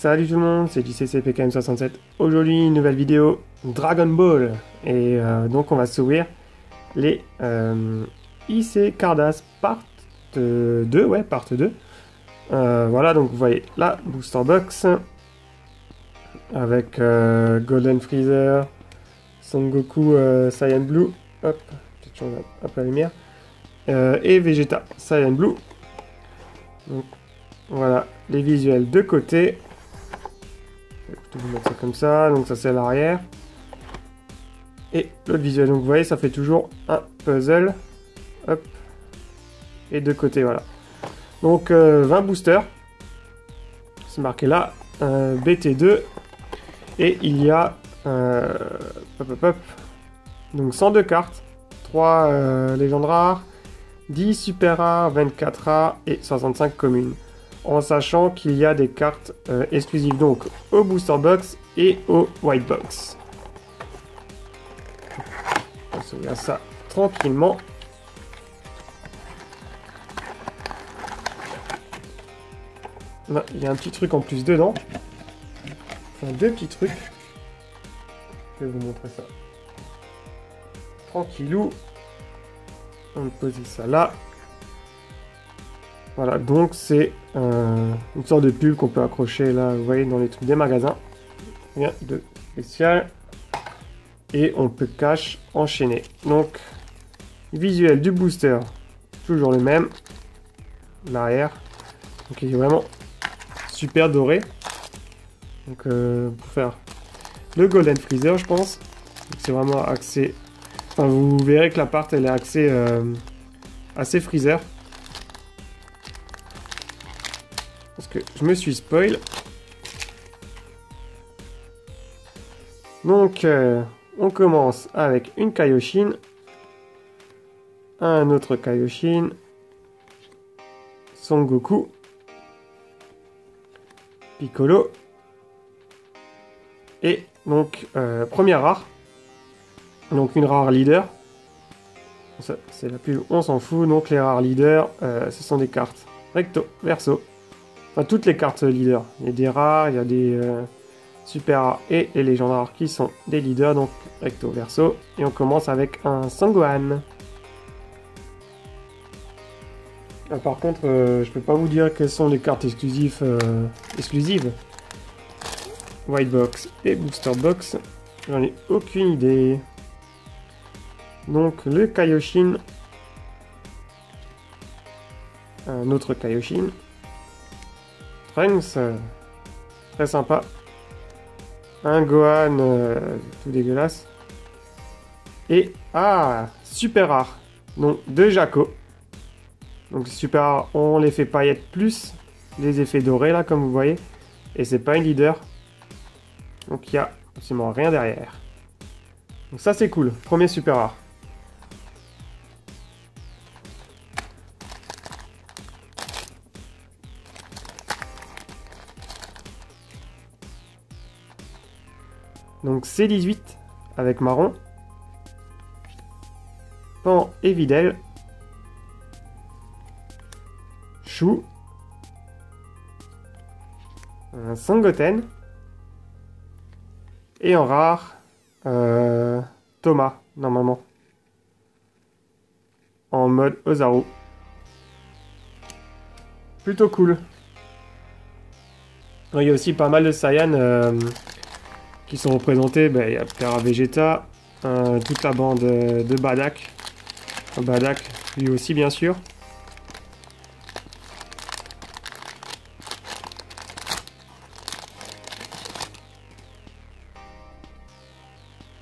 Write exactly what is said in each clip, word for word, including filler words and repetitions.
Salut tout le monde, c'est C C P K M six sept. Aujourd'hui, une nouvelle vidéo Dragon Ball. Et euh, donc, on va s'ouvrir les euh, I C Carddass part deux. Ouais, part deux. Euh, voilà, donc vous voyez la Booster Box avec euh, Golden Freezer, Son Goku euh, Saiyan Blue. Hop, petite chose, hop, la lumière. Euh, et Vegeta Saiyan Blue. Donc, voilà les visuels de côté. Je vais plutôt vous mettre ça comme ça, donc ça c'est à l'arrière. Et l'autre visuel, donc vous voyez, ça fait toujours un puzzle. Hop. Et de côté, voilà. Donc euh, vingt boosters. C'est marqué là. Euh, B T deux. Et il y a euh, hop, hop, hop. Donc cent deux cartes. trois euh, légendes rares. dix super rares, vingt-quatre rares et soixante-cinq communes. En sachant qu'il y a des cartes euh, exclusives donc au Booster Box et au White Box. On se regarde ça tranquillement. Là, il y a un petit truc en plus dedans. Enfin, deux petits trucs. Je vais vous montrer ça. Tranquillou. On va poser ça là. Voilà, donc c'est euh, une sorte de pull qu'on peut accrocher là, vous voyez, dans les trucs des magasins. Rien de spécial. Et on peut cache enchaîner. Donc, visuel du booster, toujours le même. L'arrière. Donc il est vraiment super doré. Donc euh, pour faire le Golden Freezer, je pense. C'est vraiment axé. Enfin, vous verrez que la part elle est axée euh, assez Freezer. Parce que je me suis spoil. Donc, euh, on commence avec une Kaioshin. Un autre Kaioshin. Son Goku. Piccolo. Et donc, euh, première rare. Donc, une rare leader. C'est la pub, on s'en fout. Donc, les rares leaders, euh, ce sont des cartes recto, verso. Enfin, toutes les cartes leaders. Il y a des rares, il y a des euh, super rares et les légendes rares qui sont des leaders, donc recto verso. Et on commence avec un Sangohan. Ah, par contre, euh, je peux pas vous dire quelles sont les cartes exclusives, euh, exclusives. White Box et Booster Box. J'en ai aucune idée. Donc le Kaioshin. Un autre Kaioshin. Trunks, euh, très sympa. Un Gohan euh, tout dégueulasse. Et ah, super rare. Donc deux Jaco. Donc super rare, on les fait paillettes plus les effets dorés là comme vous voyez. Et c'est pas une leader. Donc il n'y a absolument rien derrière. Donc ça c'est cool. Premier super rare. Donc C dix-huit avec marron, Pan et Videl, Chou, un Sangoten, et en rare, euh, Thomas, normalement, en mode Ozaru. Plutôt cool. Il y a aussi pas mal de Saiyan... Euh, qui sont représentés, ben, il y a Père Vegeta, euh, toute la bande euh, de Bardock, Bardock lui aussi bien sûr.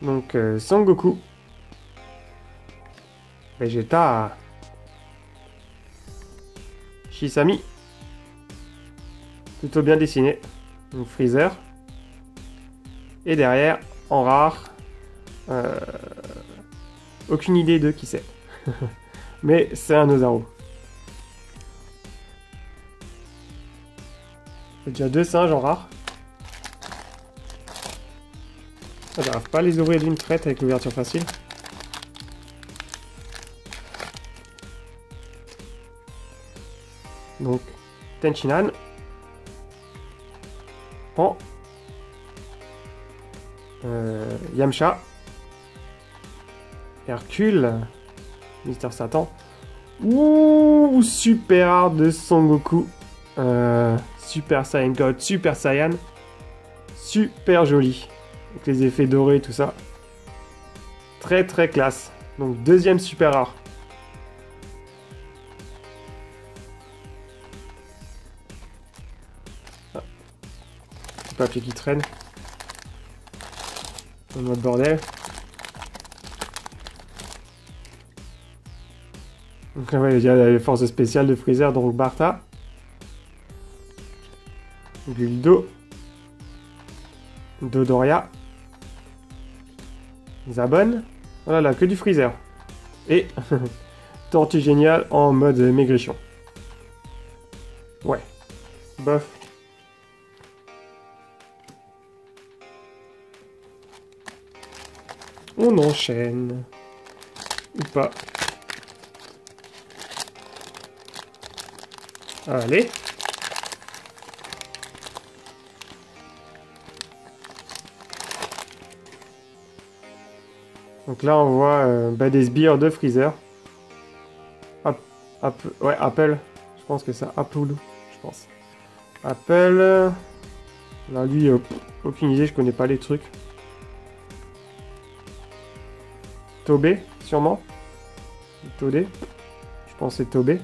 Donc euh, Son Goku, Vegeta, Shisami, plutôt bien dessiné, donc Freezer. Et derrière, en rare, euh, aucune idée de qui c'est. Mais c'est un Ozaru. J'ai déjà deux singes en rare. Ah, j'arrive pas à les ouvrir d'une traite avec l'ouverture facile. Donc, Tenshinhan. Pan. Euh, Yamcha. Hercule. Mister Satan. Ouh, super hard de Son Goku. Euh, Super Saiyan God, Super Saiyan. Super joli. Avec les effets dorés et tout ça. Très très classe. Donc deuxième super rare. Ah. Papier qui traîne. En mode bordel. Donc là, il y a les forces spéciales de Freezer, donc Barta. Guldo. Dodoria. Zabon. Voilà, là, que du Freezer. Et Tortue Géniale en mode maigrichon. Ouais. Bof. On enchaîne. Ou pas. Allez. Donc là, on voit euh, bah, des sbires de Freezer. App App ouais, Apple. Je pense que ça. Appule, je pense. Apple. Là, lui, euh, aucune idée, je connais pas les trucs. Tobi, sûrement. Tobi. Je pense que c'est Tobi.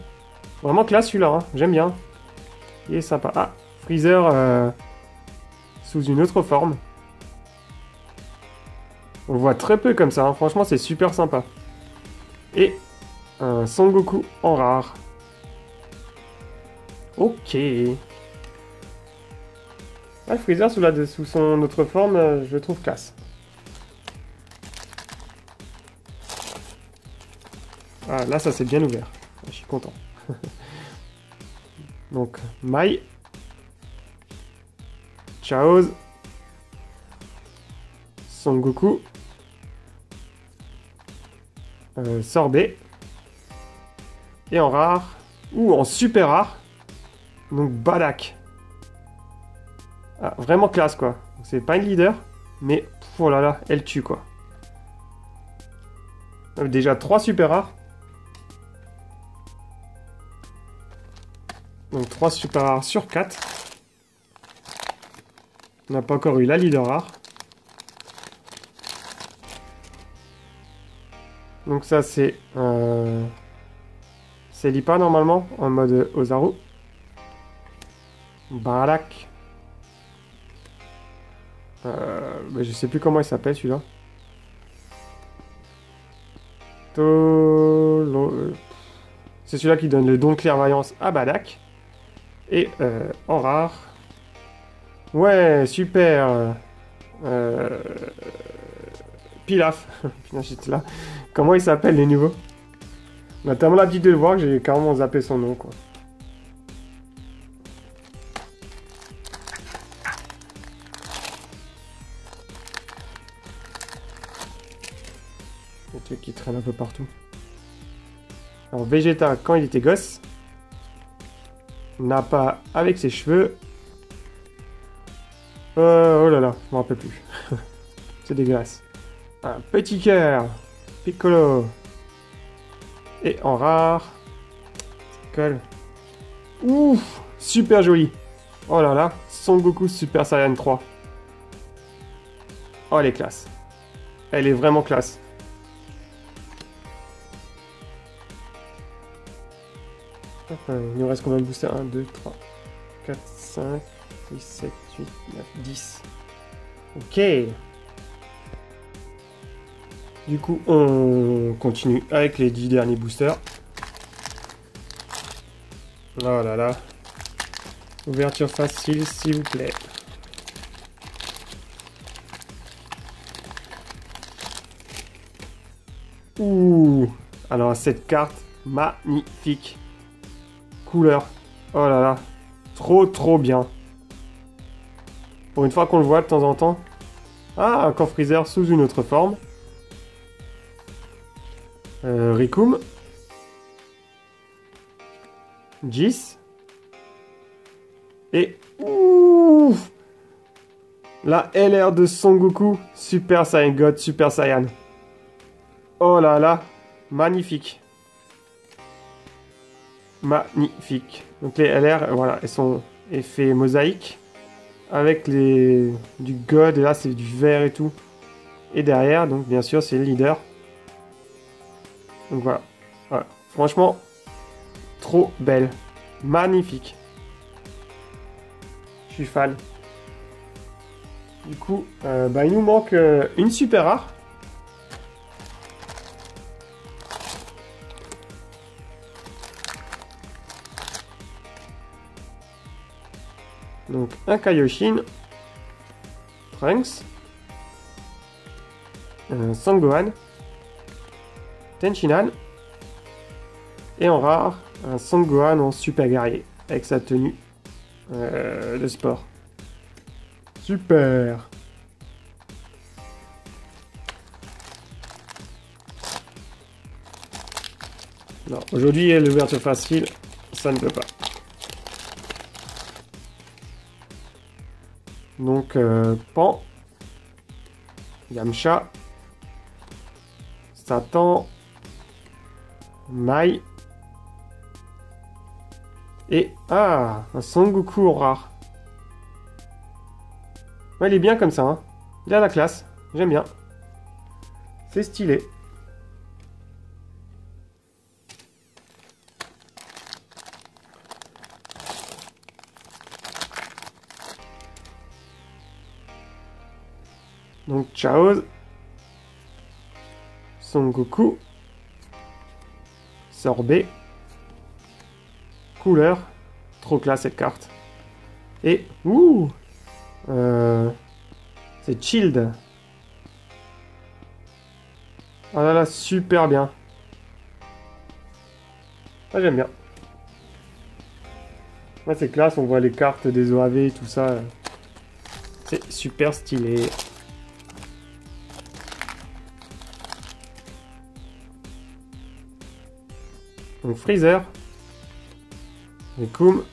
Vraiment classe celui-là, hein. J'aime bien. Il est sympa. Ah, Freezer euh, sous une autre forme. On le voit très peu comme ça, hein. Franchement c'est super sympa. Et un Son Goku en rare. Ok. Ah, Freezer sous, la, sous son autre forme, euh, je le trouve classe. Ah, là, ça s'est bien ouvert. Je suis content. Donc, Mai. Chaos. Son Goku. Euh, Sorbet. Et en rare. Ou en super rare. Donc, Balak. Ah, vraiment classe, quoi. C'est pas une leader. Mais, oh là là, elle tue, quoi. Déjà trois super rares. Donc trois super rares sur quatre. On n'a pas encore eu la leader rare. Donc ça c'est... Euh, c'est l'I P A normalement, en mode Ozaru. Balak. Euh, mais je sais plus comment il s'appelle celui-là. C'est celui-là qui donne le don de clairvoyance à Bardock. Et euh, en rare. Ouais, super. Euh... Pilaf. Putain, j'étais là. Comment il s'appelle les nouveaux? On a tellement l'habitude de le voir que j'ai carrément zappé son nom, quoi. Le truc qui traîne un peu partout. Alors Vegeta quand il était gosse. Nappa avec ses cheveux. Euh, oh là là, je m'en rappelle plus. C'est dégueulasse. Un petit cœur. Piccolo. Et en rare. Ça colle. Ouf, super joli. Oh là là, Son Goku Super Saiyan trois. Oh, elle est classe. Elle est vraiment classe. Il nous reste combien de boosters? un, deux, trois, quatre, cinq, six, sept, huit, neuf, dix. Ok. Du coup, on continue avec les dix derniers boosters. Oh là là. Ouverture facile, s'il vous plaît. Ouh. Alors, cette carte magnifique. Couleur. Oh là là. Trop trop bien. Pour une fois qu'on le voit de temps en temps. Ah, un camp Freezer sous une autre forme. Euh, Ricoum. Jeice. Et... Ouf, La L R de Son Goku, Super Saiyan God, Super Saiyan. Oh là là, magnifique. Magnifique. Donc les L R, voilà, elles sont effets mosaïques. Avec les du God, et là c'est du vert et tout. Et derrière, donc bien sûr, c'est le leader. Donc voilà. Voilà. Franchement, trop belle. Magnifique. Je suis fan. Du coup, euh, bah, il nous manque euh, une super rare. Donc un Kaioshin, Trunks, euh, Sangohan, Tenshinhan, et en rare, un Sangohan en super guerrier, avec sa tenue euh, de sport. Super. Non, aujourd'hui, l'ouverture facile, ça ne peut pas. Donc, euh, Pan, Yamcha, Satan, Mai, et ah, un Son Goku en rare. Ouais, il est bien comme ça, hein. Il a la classe, j'aime bien. C'est stylé. Donc Chaos, Son Goku, Sorbet, couleur, trop classe cette carte. Et ouh, euh, c'est Shield. Ah là là, super bien. Ah, j'aime bien. Moi, c'est classe, on voit les cartes des O A V, tout ça. C'est super stylé. Donc Freezer, Koum,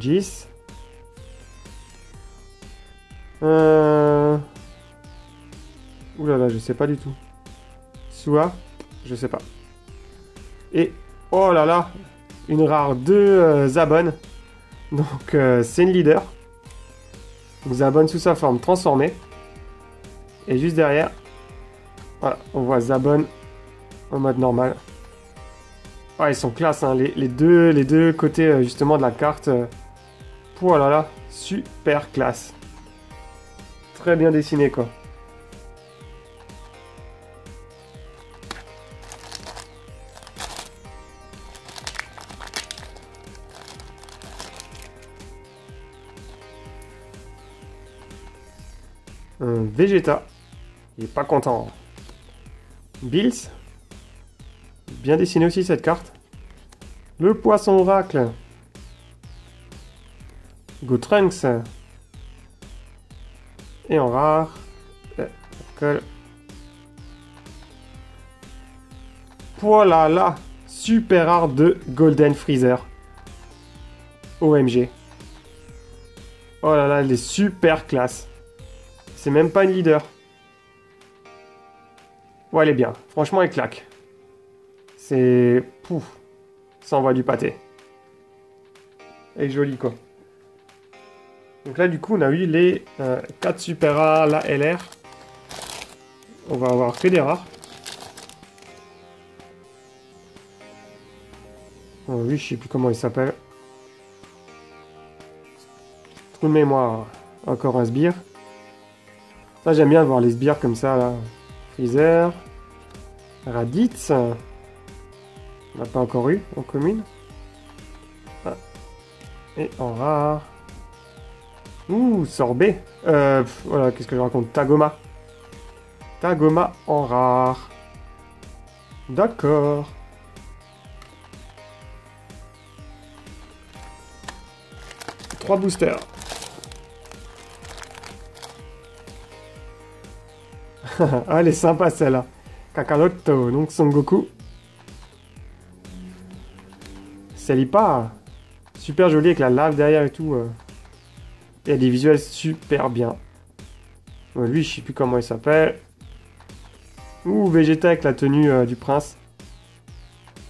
Jeice, euh... Ouh là là, je sais pas du tout. Soua, je sais pas. Et oh là là, une rare de euh, Zabon. Donc euh, c'est une leader. Donc Zabon sous sa forme transformée. Et juste derrière, voilà, on voit Zabon en mode normal. Ah, ils sont classe, hein, les, les, deux, les deux côtés euh, justement de la carte. Euh, oh là là, super classe. Très bien dessiné, quoi. Un Vegeta. Il est pas content. Vils. Bien dessiné aussi cette carte. Le poisson oracle. Go Trunks. Et en rare. Voilà là. Super rare de Golden Freezer. O M G. Oh là là, elle est super classe. C'est même pas une leader. Ouais, elle est bien. Franchement, elle claque. C'est... Pouf. Ça envoie du pâté. Et joli, quoi. Donc là, du coup, on a eu les euh, quatre super rares, la L R. On va avoir que des rares. Oh oui, je sais plus comment il s'appelle. Trou de mémoire. Encore un sbire. Ça, j'aime bien voir les sbires comme ça, là. Freezer. Raditz. On n'a pas encore eu en commune. Ah. Et en rare. Ouh, sorbet. Euh, pff, voilà, qu'est-ce que je raconte? Tagoma. Tagoma en rare. D'accord. Trois boosters. Ah, elle est sympa celle-là. Kakaroto, donc Son Goku. Ça lit pas. Super joli avec la lave derrière et tout. Il y a des visuels super bien. Euh, lui, je sais plus comment il s'appelle. Ouh, Vegeta avec la tenue euh, du prince.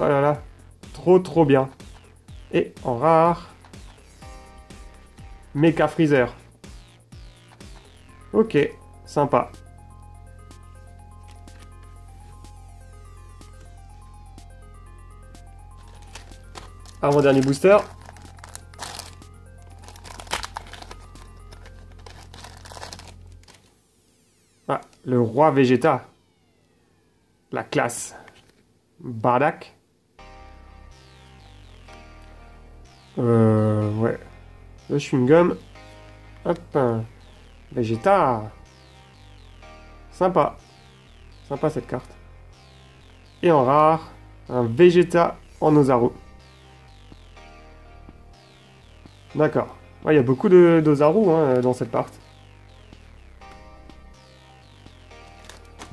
Oh là là. Trop, trop bien. Et en rare... Mecha Freezer. Ok, sympa. Avant dernier booster. Ah, le roi Vegeta. La classe. Bardock. Euh, ouais. Le chewing-gum. Hop. Vegeta. Sympa. Sympa cette carte. Et en rare, un Vegeta en Ozaru. D'accord. Il ouais, y a beaucoup d'Ozaru hein, dans cette part.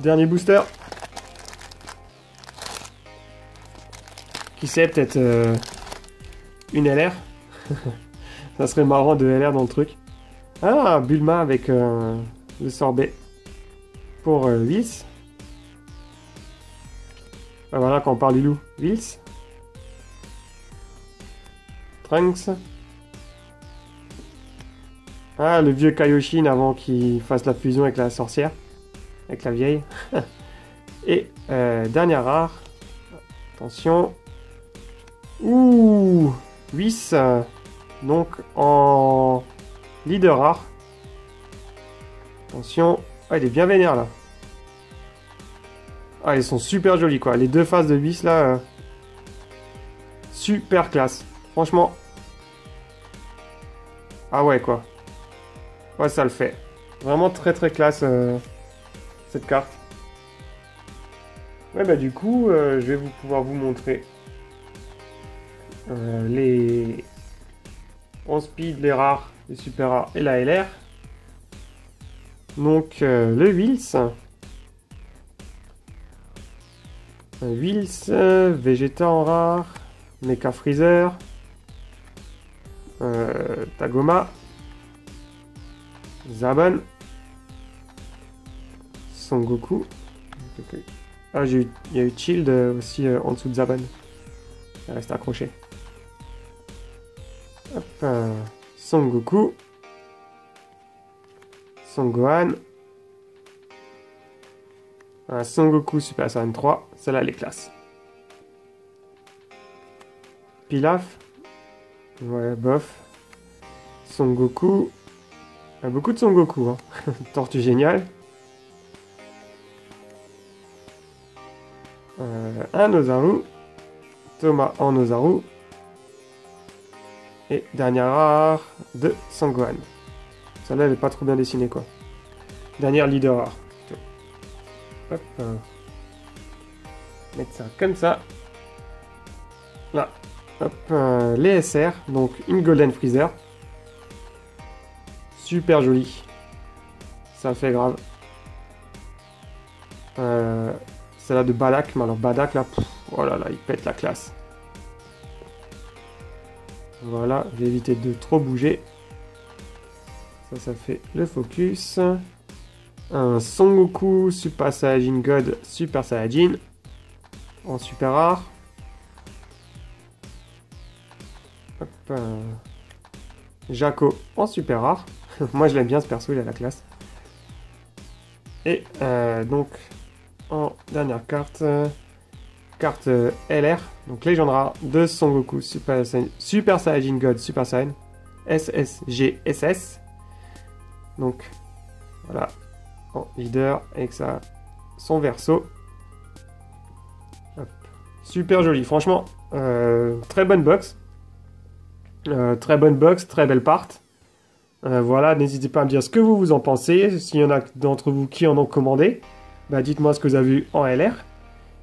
Dernier booster. Qui sait, peut-être euh, une L R. Ça serait marrant de L R dans le truc. Ah, Bulma avec euh, le sorbet pour euh, Vis. Ah, voilà, quand on parle du loup, Vils. Trunks. Ah, le vieux Kaioshin avant qu'il fasse la fusion avec la sorcière. Avec la vieille. Et euh, dernière rare. Attention. Ouh, Vis. Donc en leader rare. Attention. Ah, il est bien vénère là. Ah, ils sont super jolis quoi. Les deux faces de Vis là. Euh, super classe. Franchement. Ah ouais quoi. Ouais, ça le fait. Vraiment très très classe euh, cette carte. Ouais bah du coup euh, je vais vous pouvoir vous montrer euh, les on speed, les rares, les super rares et la L R. Donc euh, le Wills. Wills, euh, Vegeta en rare, Mecha Freezer, euh, Tagoma, Zabon, Son Goku. Okay. Ah, j'ai eu, il y a eu Shield aussi euh, en dessous de Zabon. Elle reste accrochée. Hop, euh, Son Goku, Sangohan, euh, Son Goku Super Saiyan trois, celle-là elle est classe. Pilaf, ouais, bof. Son Goku, euh, beaucoup de Son Goku, hein. Tortue géniale. Euh, un Ozaru, Thomas en Ozaru. Et dernière rare de Sangohan. Celle-là, elle est pas trop bien dessinée, quoi. Dernière leader rare. Hop. Mettre ça comme ça. Là. Hop. Euh, les S R. Donc, une Golden Freezer. Super jolie. Ça fait grave. Euh, Celle-là de Balak. Mais alors, Balak, là. Pff, oh là là, il pète la classe. Voilà, j'ai évité de trop bouger. Ça, ça fait le focus. Un Son Goku, Super Saiyan God, Super Saiyajin. En super rare. Hop, euh, Jaco en super rare. Moi, je l'aime bien ce perso, il a la classe. Et euh, donc, en dernière carte... Euh, carte L R, donc légende rare de Son Goku Super Saiyan, Super Saiyan God Super Saiyan S S G S S. Donc voilà, en leader avec ça, son verso. Hop. Super joli, franchement, euh, très bonne box, euh, très bonne box, très belle part. Euh, voilà, n'hésitez pas à me dire ce que vous vous en pensez. S'il y en a d'entre vous qui en ont commandé, bah, dites-moi ce que vous avez vu en L R.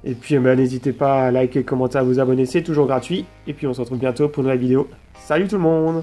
Et puis bah, n'hésitez pas à liker, commenter, à vous abonner, c'est toujours gratuit. Et puis on se retrouve bientôt pour une nouvelle vidéo. Salut tout le monde!